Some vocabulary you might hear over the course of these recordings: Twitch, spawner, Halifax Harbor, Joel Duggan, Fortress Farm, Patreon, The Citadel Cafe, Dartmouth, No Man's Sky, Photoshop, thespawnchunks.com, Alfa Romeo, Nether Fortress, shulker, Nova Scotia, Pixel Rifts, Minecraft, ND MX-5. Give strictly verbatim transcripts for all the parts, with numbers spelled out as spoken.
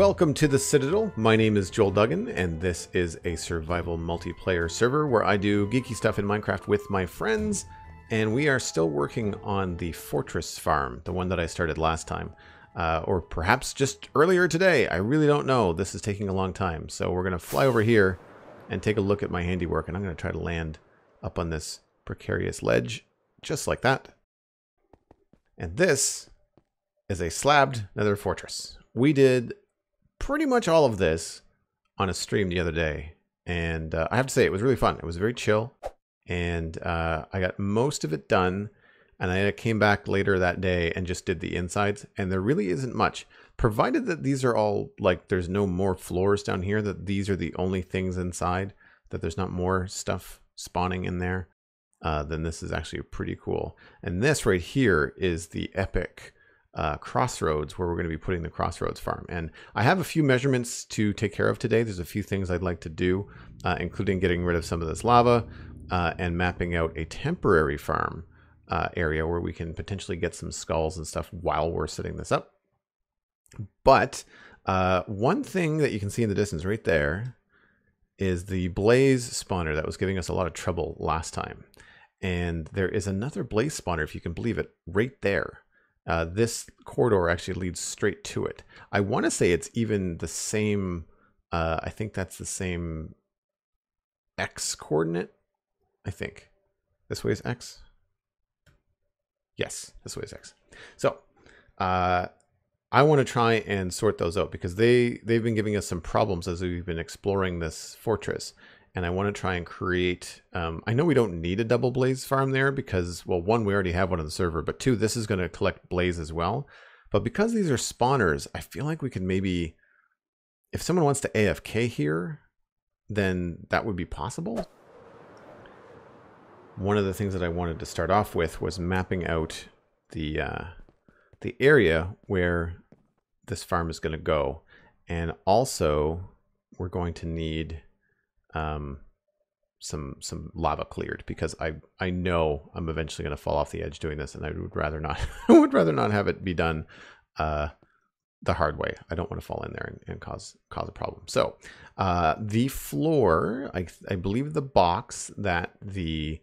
Welcome to The Citadel. My name is Joel Duggan, and this is a survival multiplayer server where I do geeky stuff in Minecraft with my friends, and we are still working on the fortress farm, the one that I started last time. Uh, or perhaps just earlier today. I really don't know. This is taking a long time. So we're going to fly over here and take a look at my handiwork, and I'm going to try to land up on this precarious ledge, just like that. And this is a slabbed Nether Fortress. We did pretty much all of this on a stream the other day, and uh, I have to say it was really fun. It was very chill, and uh, I got most of it done, and I came back later that day and just did the insides, and there really isn't much. Provided that these are all, like, there's no more floors down here, that these are the only things inside, that there's not more stuff spawning in there, uh, then this is actually pretty cool. And this right here is the epic Uh, crossroads, where we're going to be putting the crossroads farm. And I have a few measurements to take care of today. There's a few things I'd like to do, uh, including getting rid of some of this lava uh, and mapping out a temporary farm uh, area where we can potentially get some skulls and stuff while we're setting this up. But uh, one thing that you can see in the distance right there is the blaze spawner that was giving us a lot of trouble last time. And there is another blaze spawner, if you can believe it, right there. Uh, this corridor actually leads straight to it. I want to say it's even the same, uh, I think that's the same X coordinate, I think. This way is X? Yes, this way is X. So, uh, I want to try and sort those out, because they, they've been giving us some problems as we've been exploring this fortress. And I want to try and create, um, I know we don't need a double blaze farm there because, well, one, we already have one on the server, but two, this is going to collect blaze as well. But because these are spawners, I feel like we could maybe, if someone wants to A F K here, then that would be possible. One of the things that I wanted to start off with was mapping out the, uh, the area where this farm is going to go. And also, we're going to need um some some lava cleared, because i i know I'm eventually going to fall off the edge doing this, and I would rather not i would rather not have it be done uh the hard way. I don't want to fall in there and, and cause cause a problem. So uh the floor, i i believe the box that the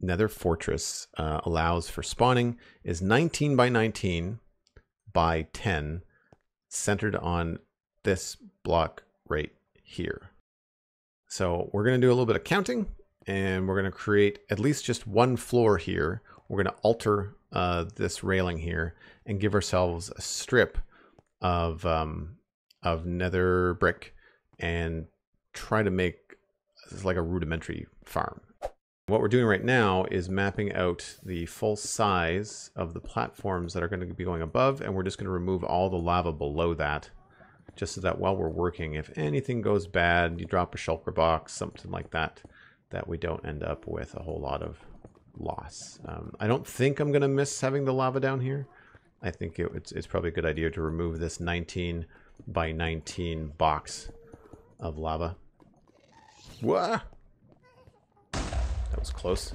Nether Fortress uh allows for spawning is nineteen by nineteen by ten, centered on this block right here. So we're going to do a little bit of counting, and we're going to create at least just one floor here. We're going to alter uh, this railing here and give ourselves a strip of, um, of nether brick and try to make this is like a rudimentary farm. What we're doing right now is mapping out the full size of the platforms that are going to be going above, and we're just going to remove all the lava below that, just so that while we're working, if anything goes bad, you drop a shulker box, something like that, that we don't end up with a whole lot of loss. Um, I don't think I'm going to miss having the lava down here. I think it, it's, it's probably a good idea to remove this nineteen by nineteen box of lava. Whoa! That was close.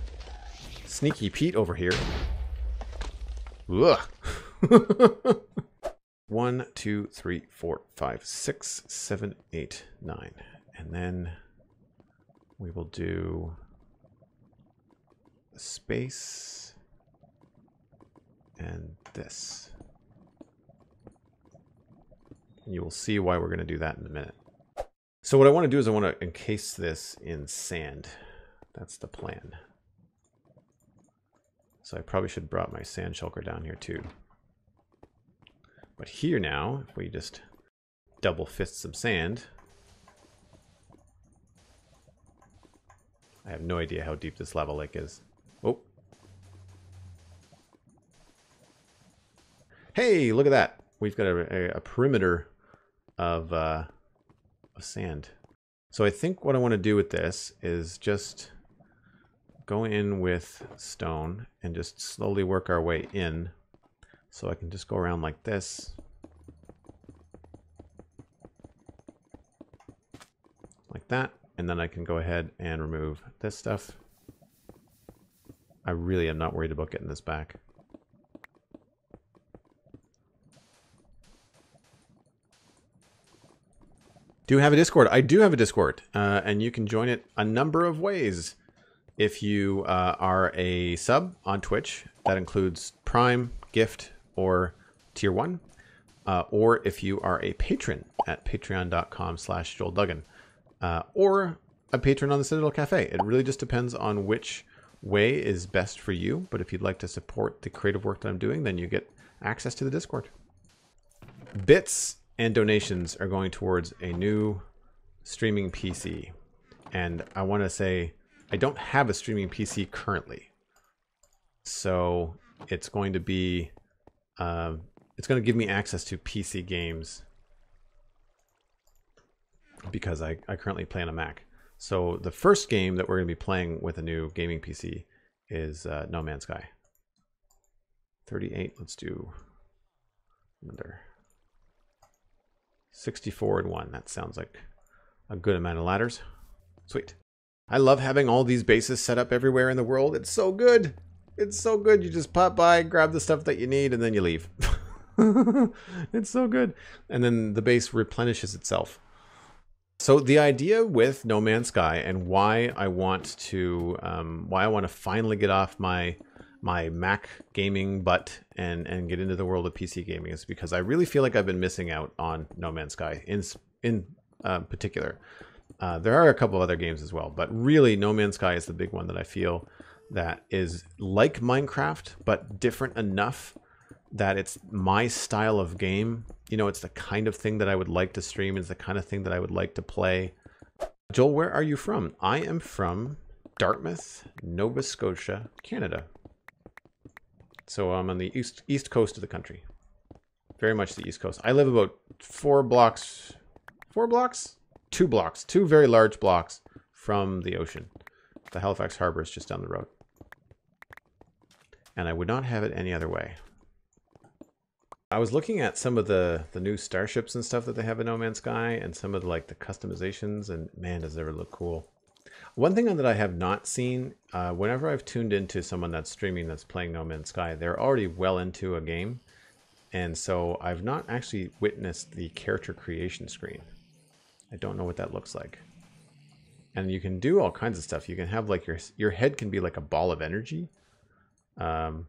Sneaky Pete over here. Whoa! One, two, three, four, five, six, seven, eight, nine. And then we will do a space and this. And you will see why we're going to do that in a minute. So what I want to do is I want to encase this in sand. That's the plan. So I probably should have brought my sand shulker down here too. But here now, if we just double fist some sand, I have no idea how deep this lava lake is. Oh. Hey, look at that. We've got a, a, a perimeter of, uh, of sand. So I think what I want to do with this is just go in with stone and just slowly work our way in. So I can just go around like this. Like that. And then I can go ahead and remove this stuff. I really am not worried about getting this back. Do you have a Discord? I do have a Discord, uh, and you can join it a number of ways. If you uh, are a sub on Twitch, that includes Prime, Gift, or Tier one. Uh, or if you are a patron at patreon.com slash Joel Duggan. Uh, or a patron on the Citadel Cafe. It really just depends on which way is best for you. But if you'd like to support the creative work that I'm doing, then you get access to the Discord. Bits and donations are going towards a new streaming P C. And I want to say, I don't have a streaming P C currently. So it's going to be, uh, it's going to give me access to P C games because I, I currently play on a Mac. So the first game that we're going to be playing with a new gaming P C is uh, No Man's Sky. thirty-eight, let's do another sixty-four and one. That sounds like a good amount of ladders. Sweet. I love having all these bases set up everywhere in the world. It's so good. It's so good. You just pop by, grab the stuff that you need, and then you leave. It's so good. And then the base replenishes itself. So the idea with No Man's Sky and why I want to, um, why I want to finally get off my my Mac gaming butt and and get into the world of P C gaming is because I really feel like I've been missing out on No Man's Sky in in uh, particular. Uh, there are a couple of other games as well, but really No Man's Sky is the big one that I feel that is like Minecraft, but different enough that it's my style of game. You know, it's the kind of thing that I would like to stream. It's the kind of thing that I would like to play. Joel, where are you from? I am from Dartmouth, Nova Scotia, Canada. So I'm on the east, east coast of the country. Very much the east coast. I live about four blocks, four blocks? Two blocks, two very large blocks from the ocean. The Halifax Harbor is just down the road. And I would not have it any other way. I was looking at some of the, the new starships and stuff that they have in No Man's Sky and some of the, like the customizations, and man, does it ever look cool. One thing that I have not seen, uh, whenever I've tuned into someone that's streaming that's playing No Man's Sky, they're already well into a game. And so I've not actually witnessed the character creation screen. I don't know what that looks like. And you can do all kinds of stuff. You can have like your your head can be like a ball of energy. Um,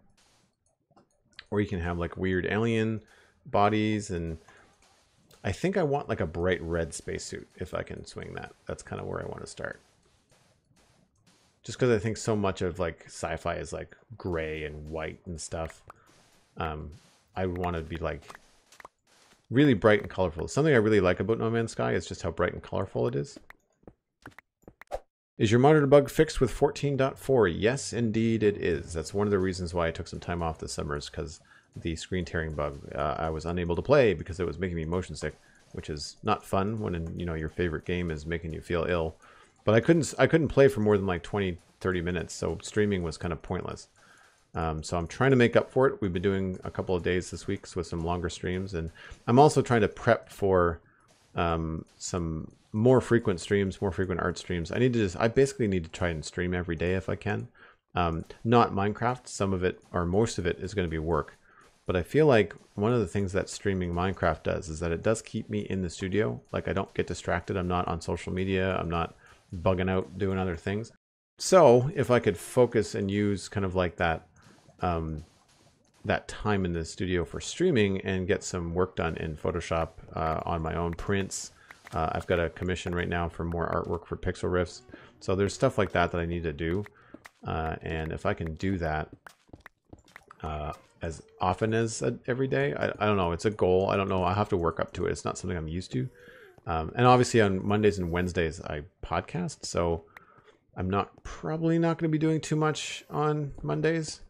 or you can have like weird alien bodies. And I think I want like a bright red spacesuit if I can swing that. That's kind of where I want to start. Just because I think so much of like sci-fi is like gray and white and stuff. Um, I want to be like really bright and colorful. Something I really like about No Man's Sky is just how bright and colorful it is. Is your monitor bug fixed with fourteen point four? Yes, indeed it is. That's one of the reasons why I took some time off this summer is because the screen tearing bug, uh, I was unable to play because it was making me motion sick, which is not fun when, you know, your favorite game is making you feel ill. But I couldn't I couldn't play for more than like twenty, thirty minutes, so streaming was kind of pointless. Um, so I'm trying to make up for it. We've been doing a couple of days this week with some longer streams, and I'm also trying to prep for um, some more frequent streams, more frequent art streams. I need to just, I basically need to try and stream every day if I can. Um, not Minecraft. Some of it, or most of it, is going to be work. But I feel like one of the things that streaming Minecraft does is that it does keep me in the studio. Like I don't get distracted. I'm not on social media. I'm not bugging out doing other things. So if I could focus and use kind of like that Um, that time in the studio for streaming and get some work done in Photoshop uh, on my own prints. Uh, I've got a commission right now for more artwork for Pixel Rifts. So there's stuff like that that I need to do. Uh, and if I can do that uh, as often as uh, every day, I, I don't know. It's a goal. I don't know. I have to work up to it. It's not something I'm used to. Um, and obviously on Mondays and Wednesdays, I podcast. So I'm not probably not going to be doing too much on Mondays.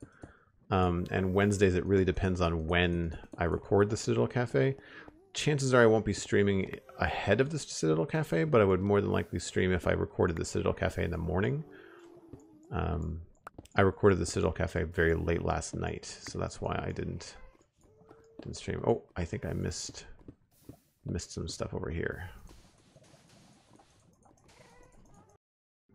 Um, and Wednesdays, it really depends on when I record the Citadel Cafe. Chances are I won't be streaming ahead of the Citadel Cafe, but I would more than likely stream if I recorded the Citadel Cafe in the morning. Um, I recorded the Citadel Cafe very late last night, so that's why I didn't didn't stream. Oh, I think I missed missed some stuff over here.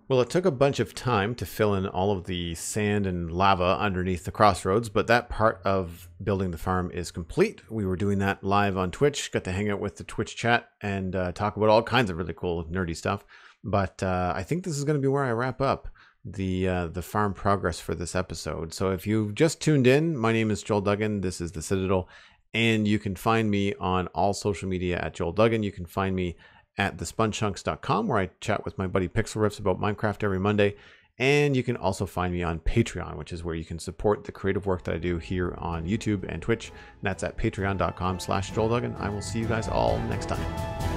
Well, it took a bunch of time to fill in all of the sand and lava underneath the crossroads, but that part of building the farm is complete. We were doing that live on Twitch, got to hang out with the Twitch chat and uh, talk about all kinds of really cool nerdy stuff. But uh, I think this is going to be where I wrap up the uh, the farm progress for this episode. So if you've just tuned in, my name is Joel Duggan. This is The Citadel, and you can find me on all social media at Joel Duggan. You can find me at the spawn chunks dot com, where I chat with my buddy Pixel Rifts about Minecraft every Monday. And you can also find me on Patreon, which is where you can support the creative work that I do here on YouTube and Twitch. And that's at patreon dot com slash Joel Duggan. I will see you guys all next time.